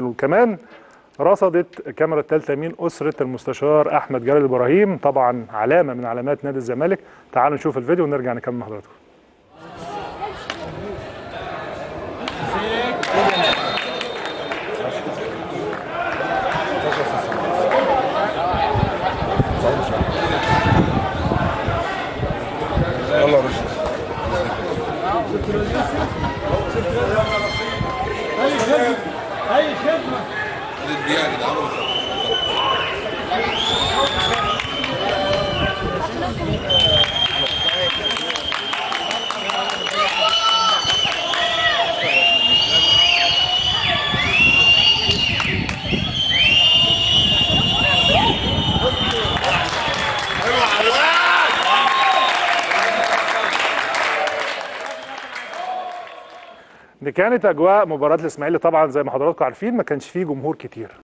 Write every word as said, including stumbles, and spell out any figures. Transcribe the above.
وكمان رصدت الكاميرا الثالثه من اسره المستشار احمد جلال ابراهيم، طبعا علامه من علامات نادي الزمالك. تعالوا نشوف الفيديو ونرجع نكمل مع حضراتكم. يلا رشد اي خدمه الديانه ده عمره دي كانت أجواء مباراة الإسماعيلي. طبعا زي ما حضراتكم عارفين ما كانش فيه جمهور كتير.